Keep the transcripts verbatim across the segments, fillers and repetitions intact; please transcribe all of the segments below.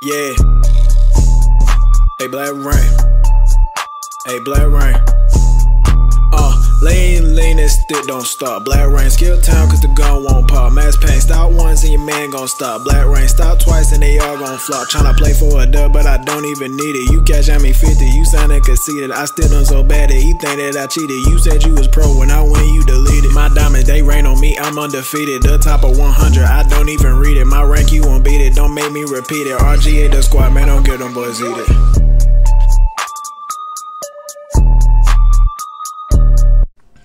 Yeah. Hey, Black Rain. Hey, Black Rain. Uh, lean, lean, that stick don't stop. Black Rain, skill time, cause the gun won't pop. Mass pain, stop once and your man gon' stop. Black Rain, stop twice and they all gon' flop. Tryna play for a dub, but I don't even need it. You cash at me fifty, you soundin' conceited. I still done so bad that he think that I cheated. You said you was pro, when I win, you deleted. My diamonds, they rain on me, I'm undefeated. The top of one hundred, I don't even read it. My rank, you won't beat it, don't make me repeat it. R G A the squad, man, don't get them boys eat it.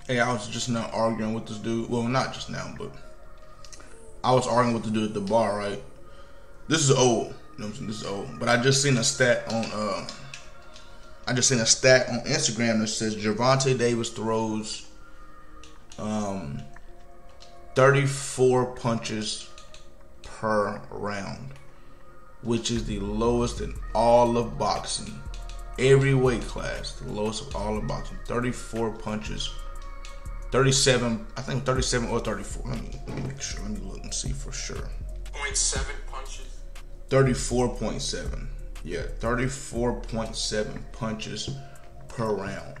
Hey, I was just now arguing with this dude. Well, not just now, but I was arguing with the dude at the bar, right? This is old. You know what I'm saying? This is old. But I just seen a stat on uh I just seen a stat on Instagram that says Gervonta Davis throws um thirty-four punches per round, which is the lowest in all of boxing. Every weight class, the lowest of all of boxing. thirty-four punches. thirty-seven, I think thirty-seven or thirty-four. Let me, let me make sure. Let me look and see for sure. zero point seven punches. thirty-four point seven. Yeah, thirty-four point seven punches per round.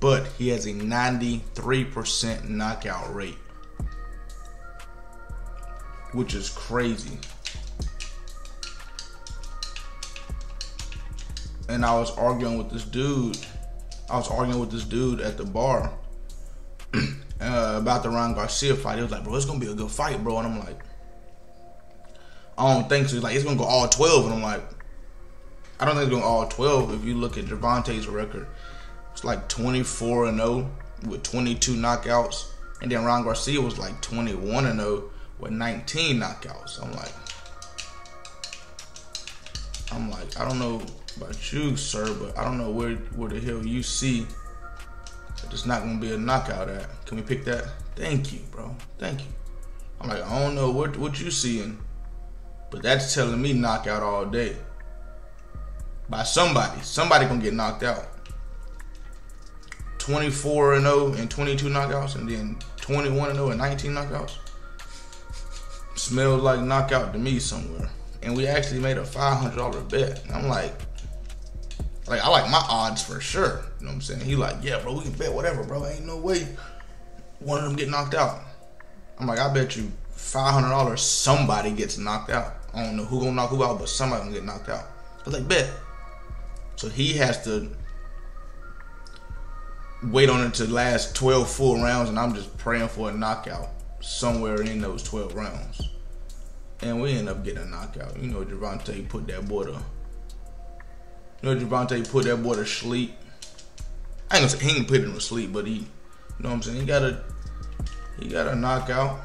But he has a ninety-three percent knockout rate, which is crazy. And I was arguing with this dude. I was arguing with this dude at the bar. Uh, about the Ron Garcia fight. He was like, bro, it's going to be a good fight, bro. And I'm like, I don't think so. He's like, it's going to go all twelve. And I'm like, I don't think it's going to go all twelve. If you look at Gervonta's record, it's like twenty-four and oh with twenty-two knockouts. And then Ron Garcia was like twenty-one and oh with nineteen knockouts. I'm like, I'm like, I don't know about you, sir, but I don't know where, where the hell you see it's not gonna be a knockout at. Can we pick that? Thank you, bro. Thank you. I'm like, I don't know what what you seeing, but that's telling me knockout all day. By somebody. Somebody gonna get knocked out. twenty-four and oh and twenty-two knockouts, and then twenty-one and oh and nineteen knockouts. Smells like knockout to me somewhere. And we actually made a five hundred dollar bet. And I'm like, Like, I like my odds for sure. You know what I'm saying? He like, yeah, bro, we can bet whatever, bro. Ain't no way one of them get knocked out. I'm like, I bet you five hundred dollars somebody gets knocked out. I don't know who gonna knock who out, but somebody gonna get knocked out. I was like, bet. So he has to wait on it to last twelve full rounds, and I'm just praying for a knockout somewhere in those twelve rounds. And we end up getting a knockout. You know, Gervonta put that boy to... You know, Gervonta put that boy to sleep. I ain't gonna say he ain't put him to sleep, but he, you know what I'm saying? He got a, he got a knockout.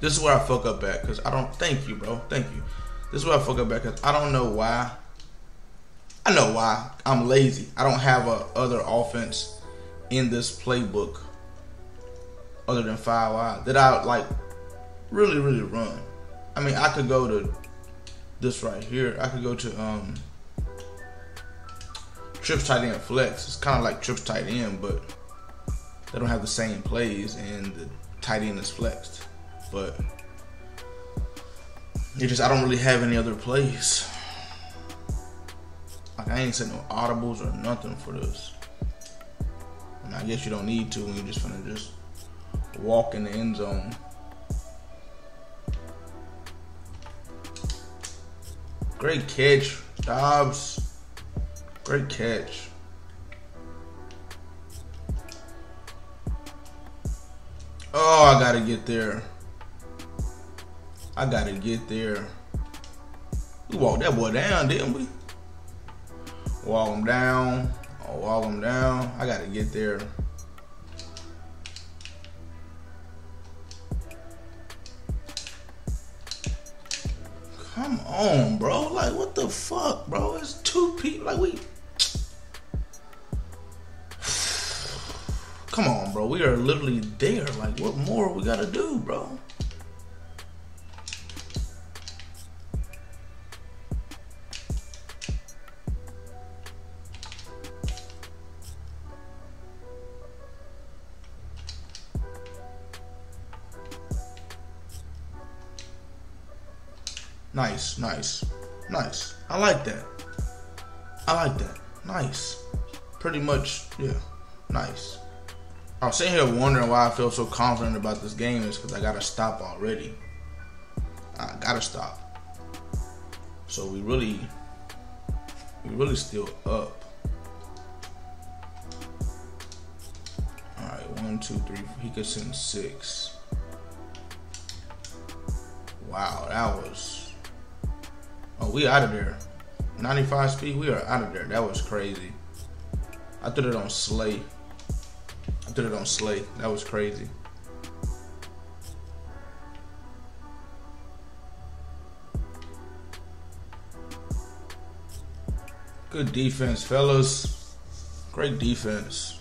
This is where I fuck up at, cause I don't. Thank you, bro. Thank you. This is where I fuck up at, cause I don't know why. I know why. I'm lazy. I don't have a other offense in this playbook other than five wide that I like really, really run. I mean, I could go to this right here. I could go to um. Trips tight end flex. It's kind of like trips tight end, but they don't have the same plays, and the tight end is flexed. But it just, I don't really have any other plays. Like, I ain't sent no audibles or nothing for this. And I guess you don't need to when you're just gonna just walk in the end zone. Great catch, Dobbs. Great catch. Oh, I gotta get there. I gotta get there. We walked that boy down, didn't we? Walk him down. Oh, walk him down. I gotta get there. Come on, bro. Like, what the fuck, bro? It's two people. Like, we... Come on, bro. We are literally there. Like, what more we gotta do, bro? Nice, nice, nice. I like that. I like that. Nice. Pretty much, yeah, nice. I was sitting here wondering why I feel so confident about this game is because I got to stop already. I got to stop. So we really, we really still up. All right, one, two, three. He could send six. Wow, that was, oh, we out of there. ninety-five speed, we are out of there. That was crazy. I threw it on Slay. I threw it on Slay. That was crazy. Good defense, fellas. Great defense.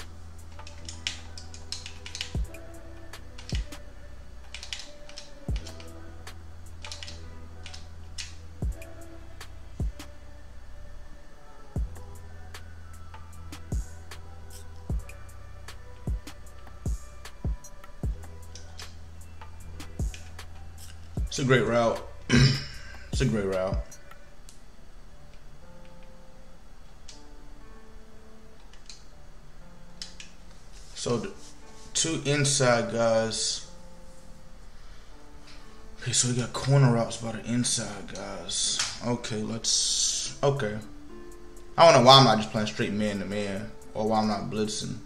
It's a great route. It's a great route. So the two inside guys. Okay, so we got corner routes by the inside guys. Okay, let's, okay. I don't know why I'm not just playing straight man to man or why I'm not blitzing.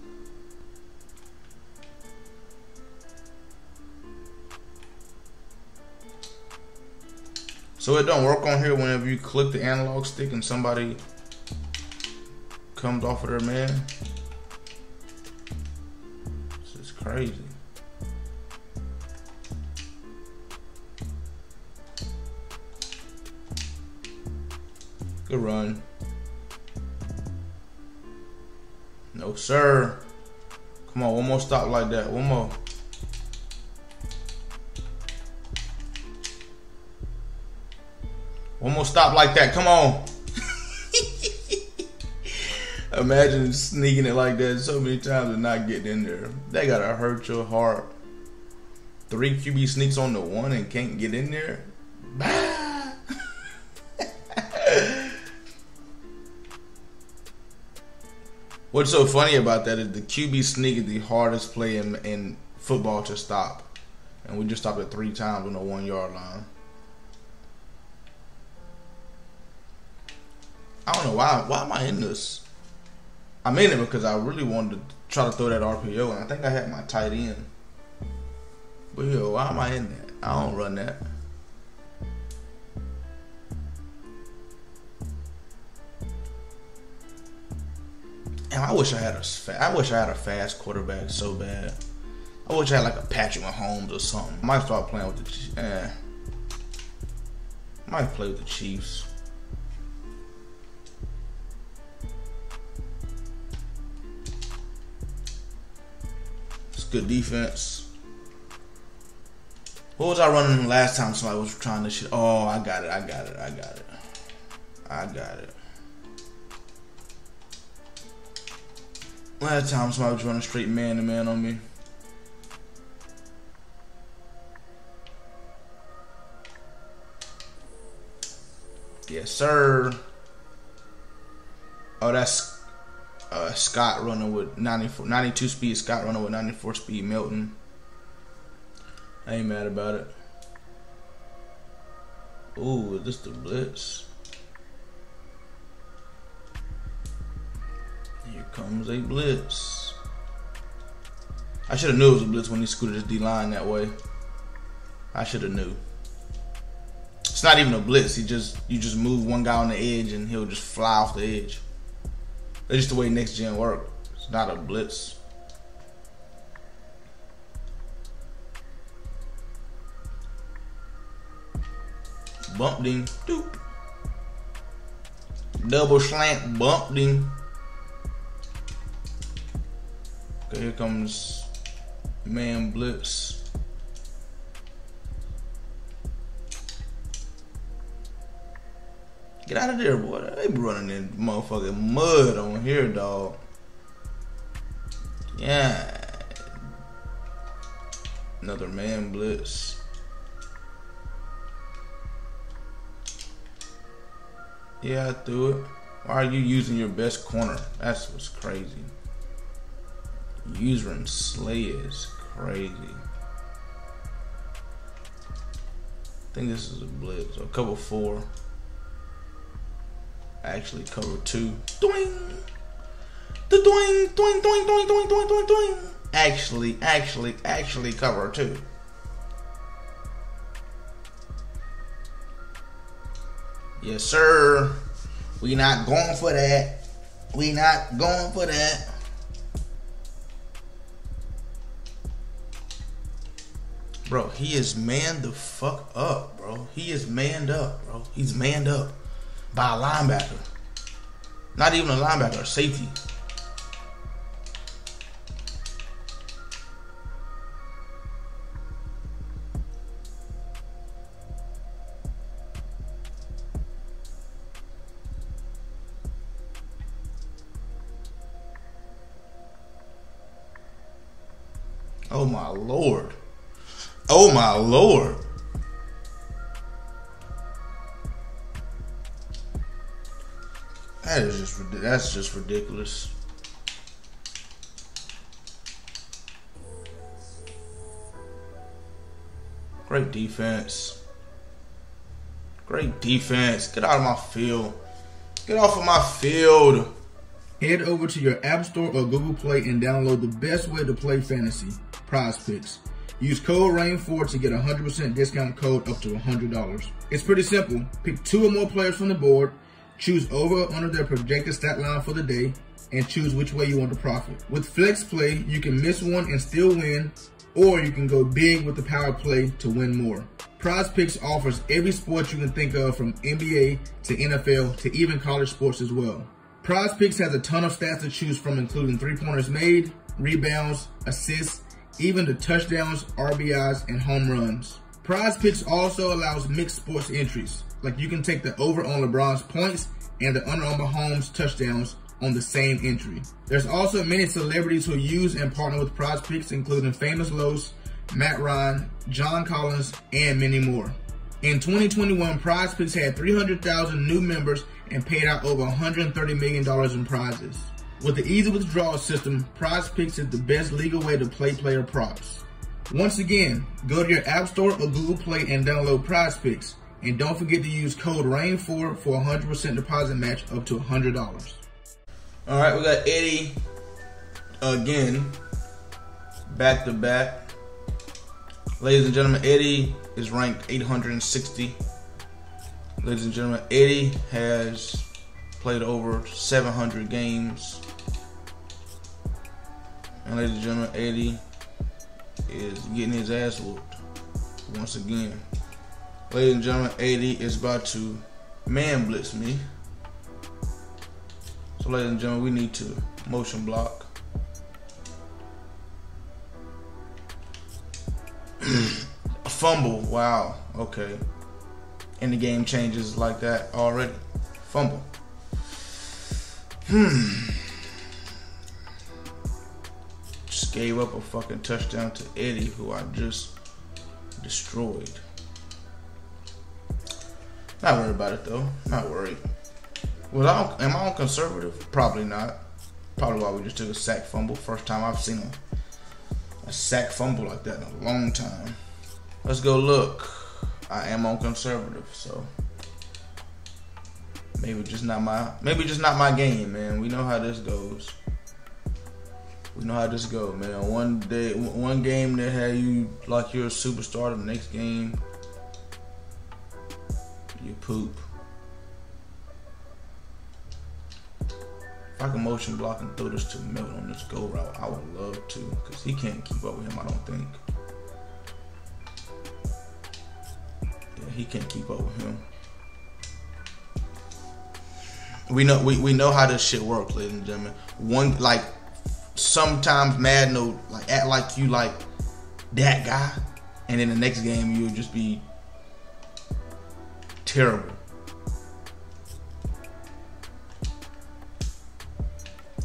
So it don't work on here whenever you click the analog stick and somebody comes off of their man. This is crazy. Good run. No, sir. Come on, one more stop like that. One more. One more stop like that. Come on. Imagine sneaking it like that so many times and not getting in there. That gotta hurt your heart. Three Q B sneaks on the one and can't get in there. What's so funny about that is the Q B sneak is the hardest play in, in football to stop. And we just stopped it three times on the one yard line. I don't know why. Why am I in this? I'm in it because I really wanted to try to throw that R P O, and I think I had my tight end. But yo, why am I in that? I don't run that. And I wish I had a. I wish I had a fast quarterback so bad. I wish I had like a Patrick Mahomes or something. I might start playing with the. Eh. Might play with the Chiefs. Good defense. What was I running last time somebody was trying to shit? Oh, I got it. I got it. I got it. I got it. Last time somebody was running straight man to man on me. Yes, sir. Oh, that's. Uh, Scott running with ninety-four, ninety-two speed. Scott running with ninety-four speed. Milton. I ain't mad about it. Ooh, is this the blitz? Here comes a blitz. I should have knew it was a blitz when he scooted his D line that way. I should have knew. It's not even a blitz. He just you just move one guy on the edge and he'll just fly off the edge. That's just the way next gen work. It's not a blitz. Bump ding. Doop. Double slant. Bump ding. Okay, here comes man blitz. Get out of there, boy. They be running in motherfucking mud on here, dog. Yeah. Another man blitz. Yeah, I threw it. Why are you using your best corner? That's what's crazy. Using Slay is crazy. I think this is a blitz. So cover four. Actually, cover two. Doing, the doing, doing, doing, doing, doing, doing, doing, doing. Actually, actually, actually, cover two. Yes, sir. We not going for that. We not going for that. Bro, he is manned the fuck up, bro. He is manned up, bro. He's manned up by a linebacker. Not even a linebacker, a safety. Oh my Lord. Oh my Lord. That is just, that's just ridiculous. Great defense. Great defense. Get out of my field. Get off of my field. Head over to your App Store or Google Play and download the best way to play fantasy, Prize Picks. Use code RAIN four to get a one hundred percent discount code up to one hundred dollars. It's pretty simple. Pick two or more players from the board, choose over or under their projected stat line for the day, and choose which way you want to profit. With Flex Play, you can miss one and still win, or you can go big with the power play to win more. Prize Picks offers every sport you can think of, from N B A to N F L to even college sports as well. Prize Picks has a ton of stats to choose from, including three-pointers made, rebounds, assists, even the touchdowns, R B Is, and home runs. Prize Picks also allows mixed sports entries, like you can take the over on LeBron's points and the under on Mahomes' touchdowns on the same entry. There's also many celebrities who use and partner with Prize Picks, including Famous Lowe's, Matt Ryan, John Collins, and many more. In twenty twenty-one, Prize Picks had three hundred thousand new members and paid out over one hundred thirty million dollars in prizes. With the easy withdrawal system, Prize Picks is the best legal way to play player props. Once again, go to your App Store or Google Play and download Prize Picks. And don't forget to use code RAIN four for a one hundred percent deposit match up to one hundred dollars. All right, we got Eddie again, back to back. Ladies and gentlemen, Eddie is ranked eight hundred sixty. Ladies and gentlemen, Eddie has played over seven hundred games. And ladies and gentlemen, Eddie is getting his ass whooped once again. Ladies and gentlemen, Eddie is about to man blitz me. So ladies and gentlemen, we need to motion block. Fumble, wow, okay. And the game changes like that already. Fumble. Hmm. Just gave up a fucking touchdown to Eddie, who I just destroyed. Not worried about it though. Not worried. Was I, am I on conservative? Probably not. Probably why we just took a sack fumble. First time I've seen a, a sack fumble like that in a long time. Let's go look. I am on conservative, so maybe just not my maybe just not my game, man. We know how this goes. We know how this goes, man. One day, one game that had you like you're a superstar, the next game you poop. If I can motion block and throw this to Milton on this go route, I would love to, because he can't keep up with him. I don't think. He can't keep up with him. We know we, we know how this shit works, ladies and gentlemen. One like sometimes Madden will like act like you like that guy, and in the next game you'll just be terrible.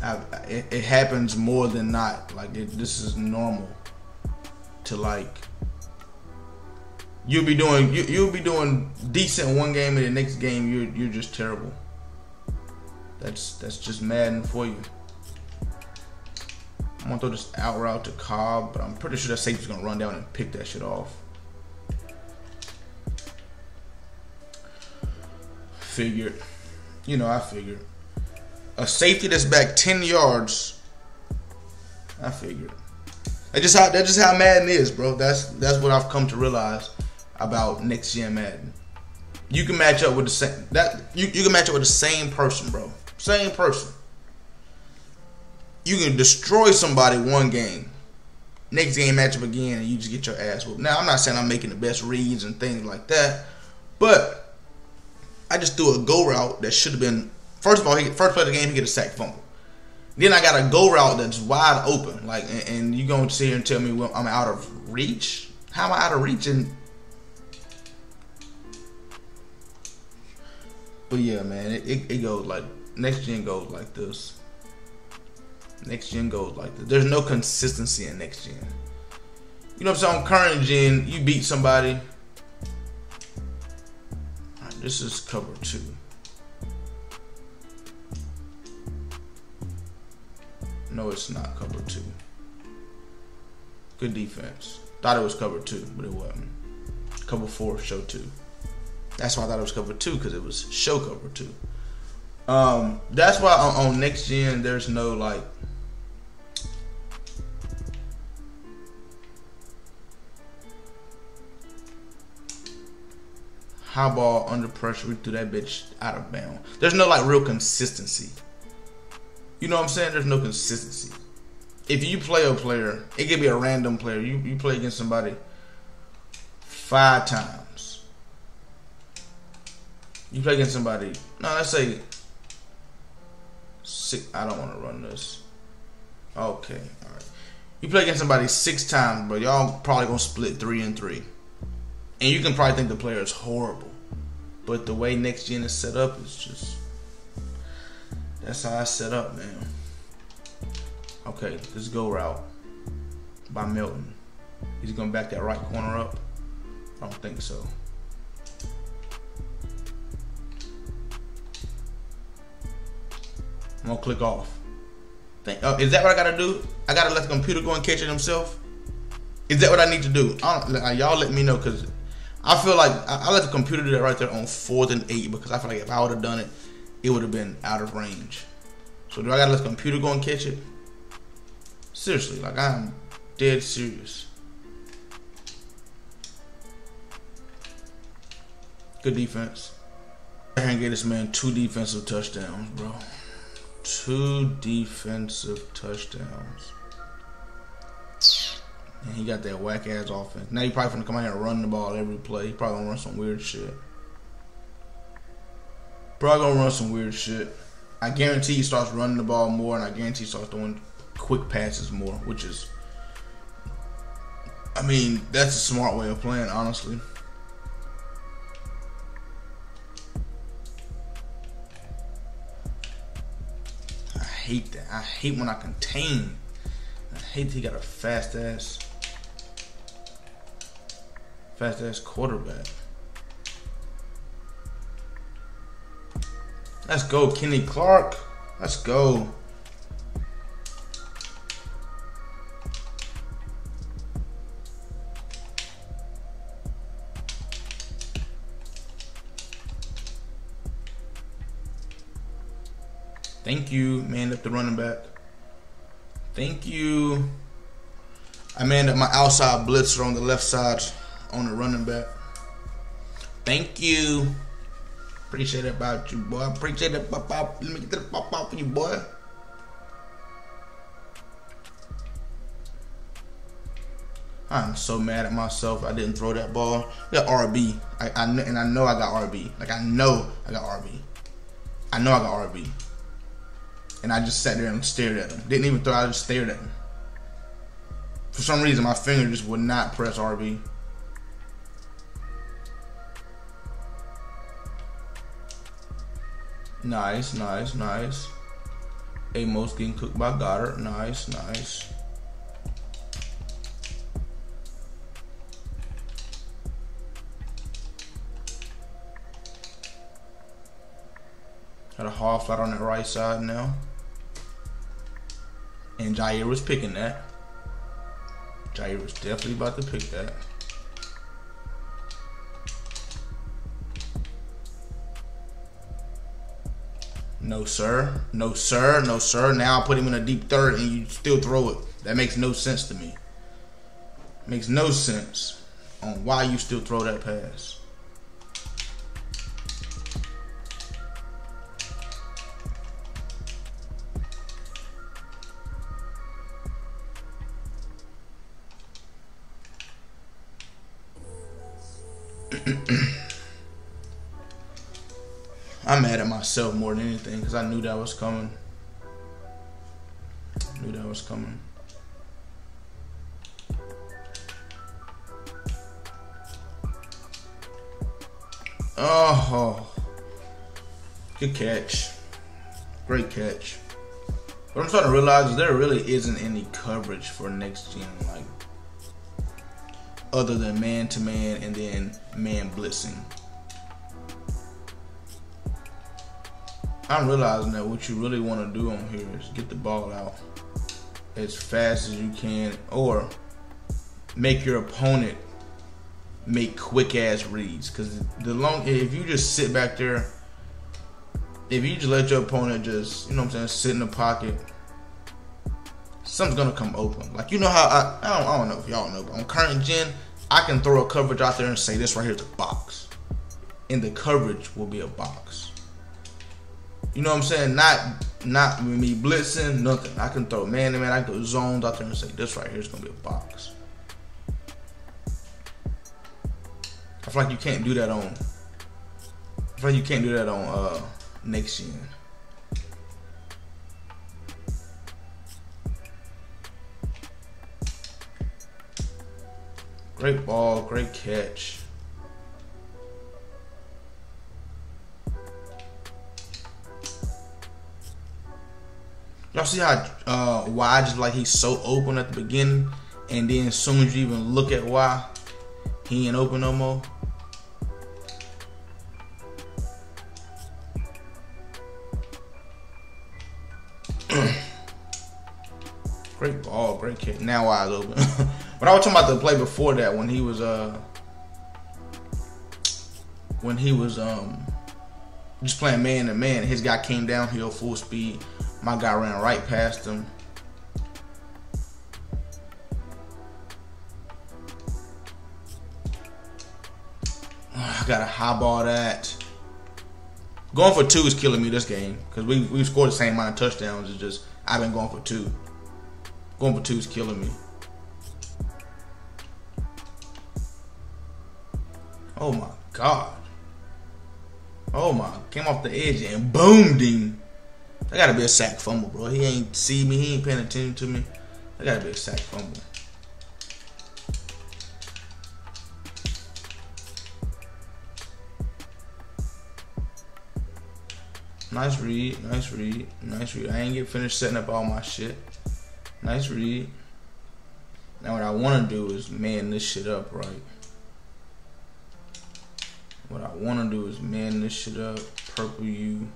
I, it, it happens more than not. Like it, this is normal to like. You'll be doing you, you'll be doing decent one game, and the next game you're you're just terrible. That's that's just Madden for you. I'm gonna throw this out route to Cobb, but I'm pretty sure that safety's gonna run down and pick that shit off. Figured. You know, I figured. A safety that's back ten yards. I figured. That's just how that's just how Madden is, bro. That's that's what I've come to realize about next gen Madden. You can match up with the same that you, you can match up with the same person, bro. Same person. You can destroy somebody one game. Next game match up again and you just get your ass whooped. Now I'm not saying I'm making the best reads and things like that, but I just threw a go route that should have been first of all, he first play of the game he get a sack fumble. Then I got a go route that's wide open. Like and, and you gonna sit here and tell me well, I'm out of reach? How am I out of reach? And but yeah, man, it, it, it goes like next gen goes like this. Next gen goes like this. There's no consistency in next gen. You know what I'm saying? Current gen, you beat somebody. All right, this is cover two. No, it's not cover two. Good defense. Thought it was cover two, but it wasn't. Cover four, show two. That's why I thought it was cover two, because it was show cover two. Um, that's why on, on next gen there's no like high ball under pressure. We threw that bitch out of bounds. There's no like real consistency. You know what I'm saying? There's no consistency. If you play a player, it could be a random player. You you play against somebody five times. You play against somebody. No, let's say six. I don't want to run this. Okay, all right. You play against somebody six times, but y'all probably gonna split three and three. And you can probably think the player is horrible, but the way next gen is set up is just that's how I set up, man. Okay, this go route by Milton. He's gonna back that right corner up. I don't think so. I'm gonna click off. Think, oh, is that what I gotta do? I gotta let the computer go and catch it himself? Is that what I need to do? Y'all let me know, because I feel like I, I let the computer do that right there on fourth and eight, because I feel like if I would have done it, it would have been out of range. So do I gotta let the computer go and catch it? Seriously, like I'm dead serious. Good defense. I can get this man two defensive touchdowns, bro. Two defensive touchdowns. And he got that whack ass offense. Now he probably gonna come out here and run the ball every play. He probably gonna run some weird shit. Probably gonna run some weird shit. I guarantee he starts running the ball more, and I guarantee he starts throwing quick passes more, which is, I mean, that's a smart way of playing, honestly. I hate that. I hate when I contain. I hate he got a fast ass, fast ass quarterback. Let's go, Kenny Clark. Let's go. Thank you, manned up the running back. Thank you. I manned up my outside blitzer on the left side on the running back. Thank you. Appreciate it about you, boy. Appreciate it. Pop, pop. Let me get the pop out for you, boy. I'm so mad at myself. I didn't throw that ball. Yeah, R B. I, I and I know I got R B. Like I know I got R B. I know I got R B. And I just sat there and stared at him. Didn't even throw, I just stared at him. For some reason, my finger just would not press R B. Nice, nice, nice. Amos getting cooked by Goddard. Nice, nice. Got a hard flat on that right side now. And Jair was picking that. Jair was definitely about to pick that. No, sir. No, sir. No, sir. Now I put him in a deep third and you still throw it. That makes no sense to me. Makes no sense on why you still throw that pass. I'm mad at myself more than anything because I knew that was coming. I knew that was coming. Oh, good catch. Great catch. What I'm starting to realize is there really isn't any coverage for next gen, like, other than man-to-man and then man blitzing. I'm realizing that what you really want to do on here is get the ball out as fast as you can or make your opponent make quick-ass reads. Because the long, if you just sit back there, if you just let your opponent just, you know what I'm saying, sit in the pocket, something's going to come open. Like, you know how, I, I, don't, I don't know if y'all know, but on current gen, I can throw a coverage out there and say this right here is a box. And the coverage will be a box. You know what I'm saying? Not not me blitzing, nothing. I can throw man to man. I can throw zones out there and say this right here is going to be a box. I feel like you can't do that on, I feel like you can't do that on uh, next gen. Great ball, great catch. Y'all see how uh, Y just like he's so open at the beginning, and then as soon as you even look at Y, he ain't open no more. Great ball, great catch. Now Y is open. But I was talking about the play before that when he was uh when he was um just playing man to man. His guy came downhill full speed. My guy ran right past him. I gotta highball that. Going for two is killing me this game because we we scored the same amount of touchdowns. It's just I've been going for two. Going for two is killing me. Oh my God. Oh my, came off the edge and boomed him. That gotta be a sack fumble, bro. He ain't see me, he ain't paying attention to me. That gotta be a sack fumble. Nice read, nice read, nice read. I ain't get finished setting up all my shit. Nice read. Now what I wanna do is man this shit up, right? What I want to do is man this shit up, purple you,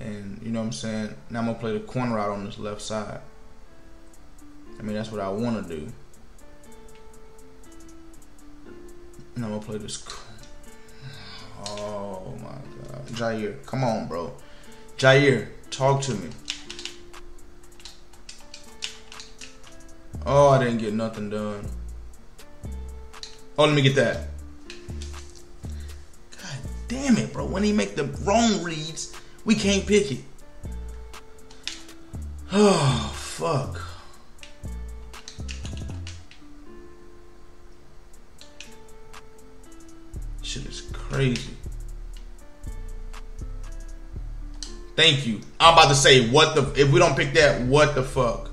and you know what I'm saying? Now I'm going to play the corner out on this left side. I mean, that's what I want to do. And I'm going to play this. Oh, my God. Jair, come on, bro. Jair, talk to me. Oh, I didn't get nothing done. Oh, let me get that. God damn it, bro. When he make the wrong reads, we can't pick it. Oh, fuck. Shit is crazy. Thank you. I'm about to say, what the... If we don't pick that, what the fuck?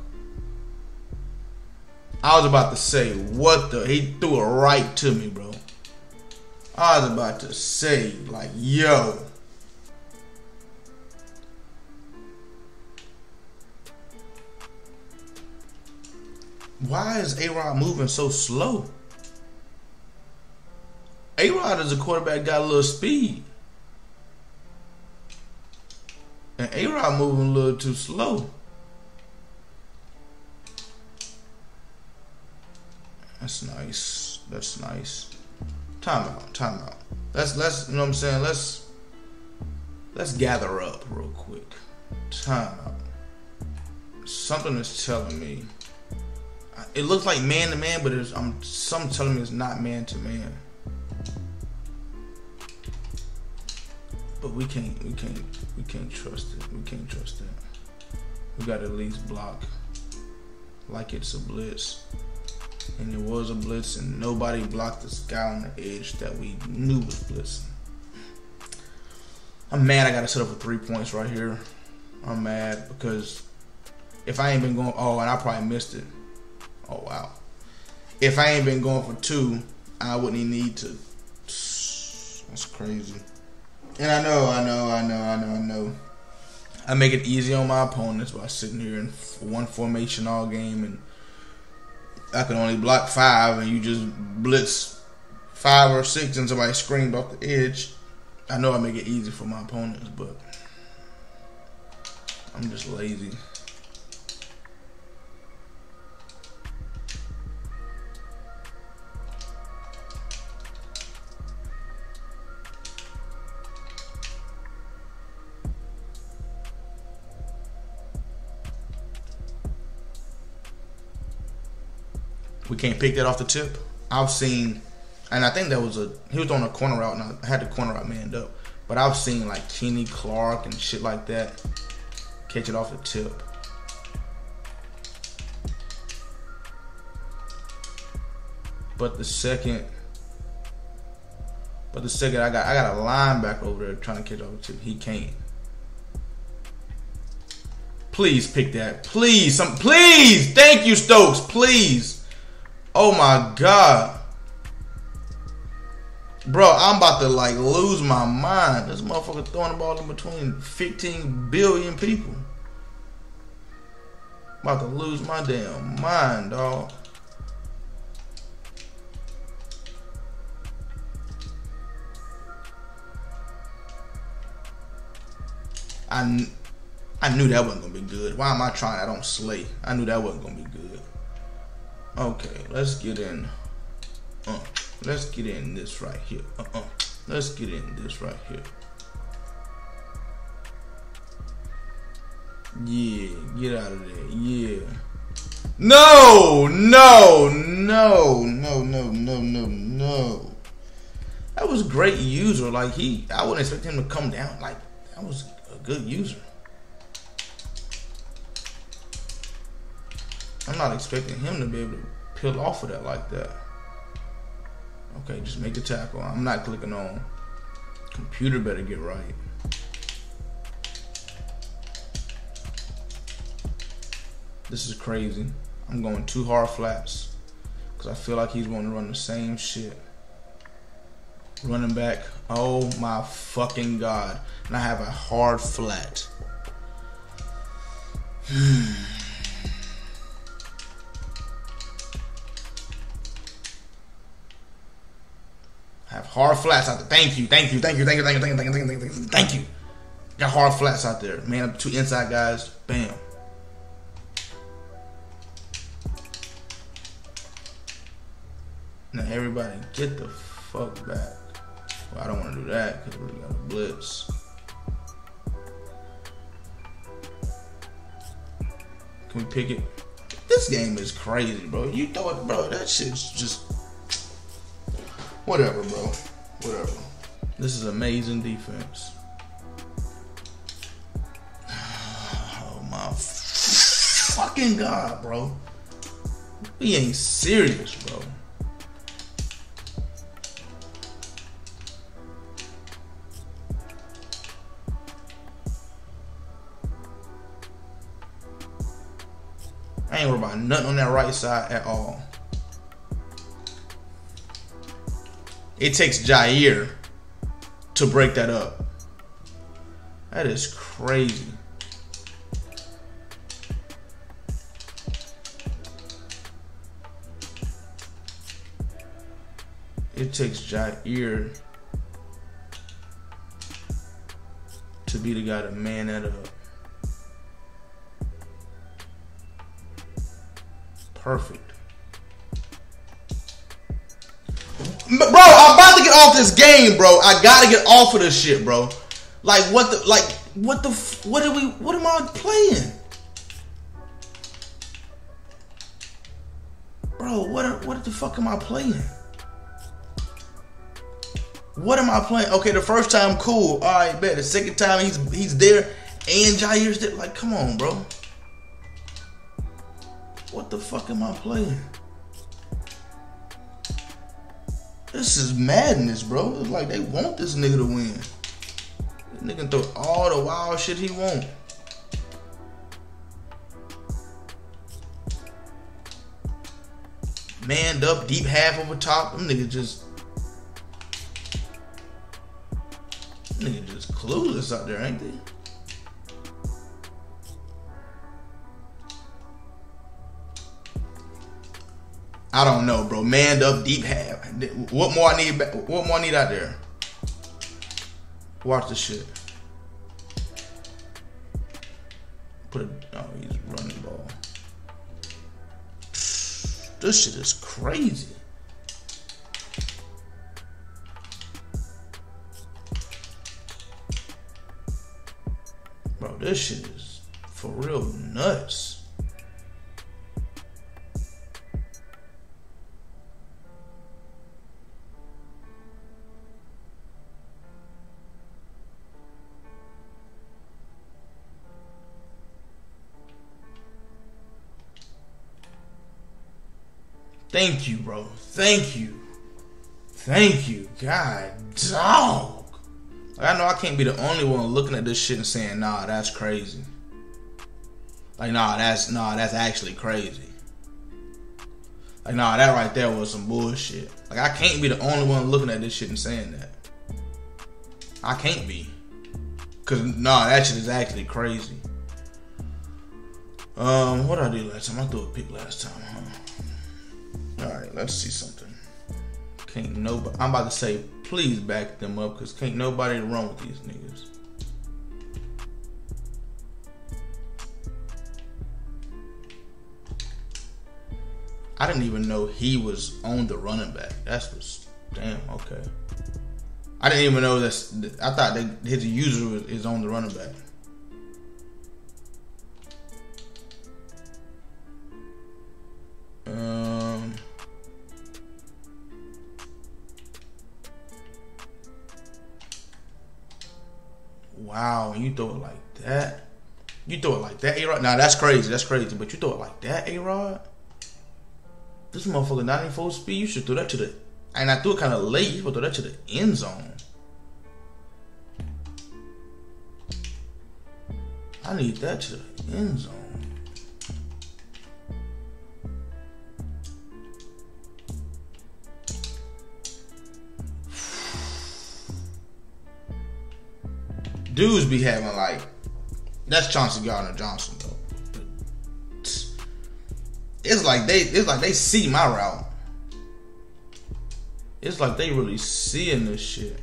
I was about to say, what the... He threw it right to me, bro. I was about to say, like, yo. Why is A-Rod moving so slow? A-Rod is a quarterback, got a little speed. And A-Rod moving a little too slow. That's nice. That's nice. Timeout. Timeout. Let's let's you know what I'm saying. Let's let's gather up real quick. Timeout. Something is telling me. It looks like man to man, but it's, I'm some telling me it's not man to man. But we can't, we can't, we can't trust it. We can't trust it. We got to at least block like it's a blitz. And it was a blitz, and nobody blocked this guy on the edge that we knew was blitzing. I'm mad I got to set up for three points right here. I'm mad because if I ain't been going, oh, and I probably missed it. Oh, wow. If I ain't been going for two, I wouldn't even need to. That's crazy. And I know, I know, I know, I know, I know. I make it easy on my opponents by sitting here in one formation all game, and I can only block five, and you just blitz five or six, and somebody screamed off the edge. I know I make it easy for my opponents, but I'm just lazy. We can't pick that off the tip. I've seen, and I think that was a, he was on a corner route, and I had the corner route manned up. But I've seen like Kenny Clark and shit like that catch it off the tip. But the second, but the second I got, I got a linebacker over there trying to catch it off the tip. He can't. Please pick that. Please, some, please. Thank you, Stokes. Please. Oh my God. Bro, I'm about to like lose my mind. This motherfucker throwing the ball in between fifteen billion people. I'm about to lose my damn mind, dog. I, I knew that wasn't going to be good. Why am I trying? I don't slay. I knew that wasn't going to be good. Okay, let's get in. Uh, let's get in this right here. Uh, uh, let's get in this right here. Yeah, get out of there. Yeah. No, no, no, no, no, no, no, no. That was a great user. Like he, I wouldn't expect him to come down. Like that was a good user. I'm not expecting him to be able to peel off of that like that. Okay, just make the tackle. I'm not clicking on. Computer better get right. This is crazy. I'm going two hard flats because I feel like he's going to run the same shit. Running back. Oh my fucking God. And I have a hard flat. Hmm. Have hard flats out there. Thank you, thank you, thank you, thank you, thank you, thank you, thank you, thank you, thank you. Got hard flats out there. Man, two inside guys. Bam. Now everybody get the fuck back. Well, I don't want to do that because we got a blitz. Can we pick it? This game is crazy, bro. You throw it, bro. That shit's just... Whatever, bro. Whatever. This is amazing defense. Oh, my fucking God, bro. We ain't serious, bro. I ain't worried about nothing on that right side at all. It takes Jair to break that up. That is crazy. It takes Jair to be the guy to man that up. Perfect. Bro, I'm about to get off this game, bro. I gotta get off of this shit, bro. Like what the, like what the, what are we, what am I playing? Bro, what, what the fuck am I playing? What am I playing? Okay, the first time, cool. All right, bet. The second time, he's he's there, and Jair's there. Like, come on, bro. What the fuck am I playing? This is madness, bro. It's like they want this nigga to win. This nigga can throw all the wild shit he wants. Manned up, deep half over top. Them niggas just, them niggas just clueless out there, ain't they? I don't know, bro. Manned up, deep half. What more I need? What more I need out there? Watch this shit. Put it. Oh, he's running the ball. This shit is crazy. Bro, this shit is for real nuts. Thank you, bro. Thank you. Thank you. God, dog. Like, I know I can't be the only one looking at this shit and saying, nah, that's crazy. Like, nah, that's, nah, that's actually crazy. Like, nah, that right there was some bullshit. Like, I can't be the only one looking at this shit and saying that. I can't be. Because, nah, that shit is actually crazy. Um, what did I do last time? I threw a pick last time, huh? Alright, let's see something. Can't nobody, I'm about to say, please back them up, because can't nobody run with these niggas. I didn't even know he was on the running back. That's what's, damn, okay. I didn't even know that's, I thought they, his user is on the running back. Um... Wow, you throw it like that. You throw it like that, A-Rod. Nah, that's crazy. That's crazy. But you throw it like that, A-Rod. This motherfucker ninety-four speed. You should throw that to the. And I threw it kind of late. You should throw that to the end zone. I need that to the end zone. Dudes be having like, that's Chauncey Gardner Johnson though. It's like they, it's like they see my route. It's like they really seeing this shit.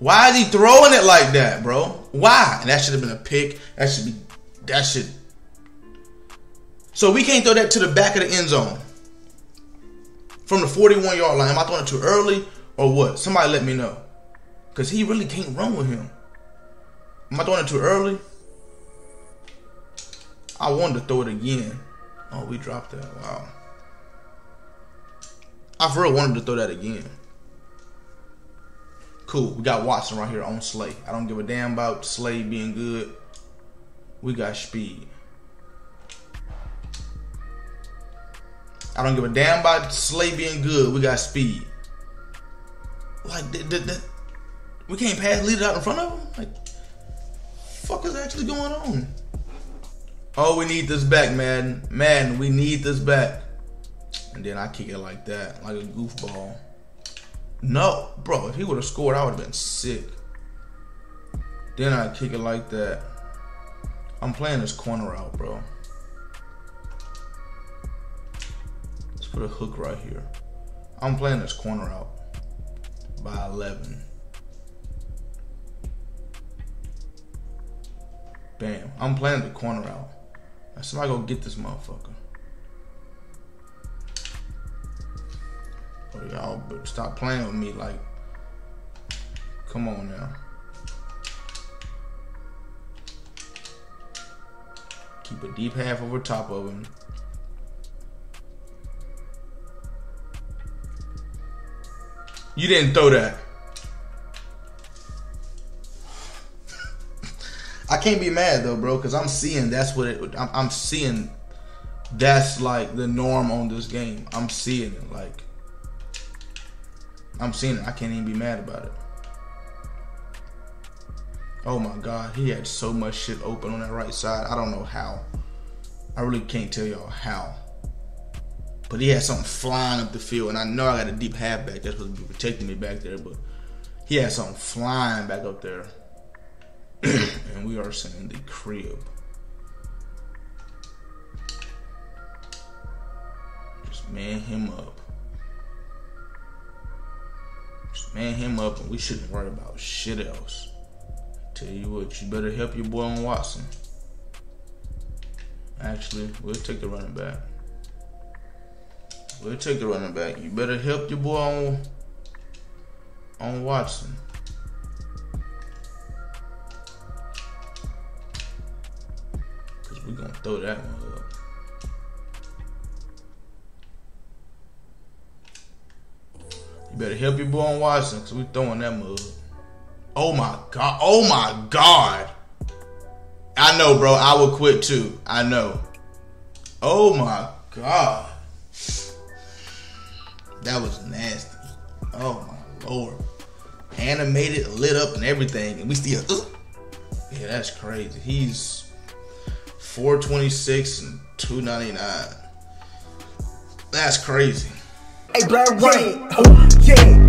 Why is he throwing it like that, bro? Why? And that should have been a pick. That should be, that should. So we can't throw that to the back of the end zone. From the forty-one yard line, am I throwing it too early or what? Somebody let me know, cause he really can't run with him. Am I throwing it too early? I wanted to throw it again. Oh, we dropped that. Wow. I for real wanted to throw that again. Cool. We got Watson right here on Slay. I don't give a damn about Slay being good. We got speed. I don't give a damn about Slay being good. We got speed. Like, th th th we can't pass lead it out in front of him? Like, fuck is actually going on? Oh, we need this back, Madden. Madden, we need this back. And then I kick it like that, like a goofball. No, bro, if he would have scored, I would have been sick. Then I kick it like that. I'm playing this corner out, bro. Put a hook right here. I'm playing this corner out by eleven. Bam. I'm playing the corner out. Somebody go get this motherfucker. Or y'all stop playing with me. Like, come on now. Keep a deep half over top of him. You didn't throw that. I can't be mad though, bro, because I'm seeing that's what it. I'm, I'm seeing that's like the norm on this game. I'm seeing it. Like, I'm seeing it. I can't even be mad about it. Oh my God, he had so much shit open on that right side. I don't know how. I really can't tell y'all how. But he had something flying up the field, and I know I got a deep halfback that's supposed to be protecting me back there, but he had something flying back up there. And we are sending the crib. Just man him up. Just man him up, and we shouldn't worry about shit else. Tell you what, you better help your boy on Watson. Actually, we'll take the running back. We'll take the running back. You better help your boy on, on Watson. Because we're going to throw that one up. You better help your boy on Watson because we're throwing that mug. Oh my God. Oh my God. I know, bro. I would quit too. I know. Oh my God. That was nasty. Oh my Lord. Animated, lit up and everything. And we still. Ugh. Yeah, that's crazy. He's four twenty-six and two ninety-nine. That's crazy. Hey, Black White. Yeah.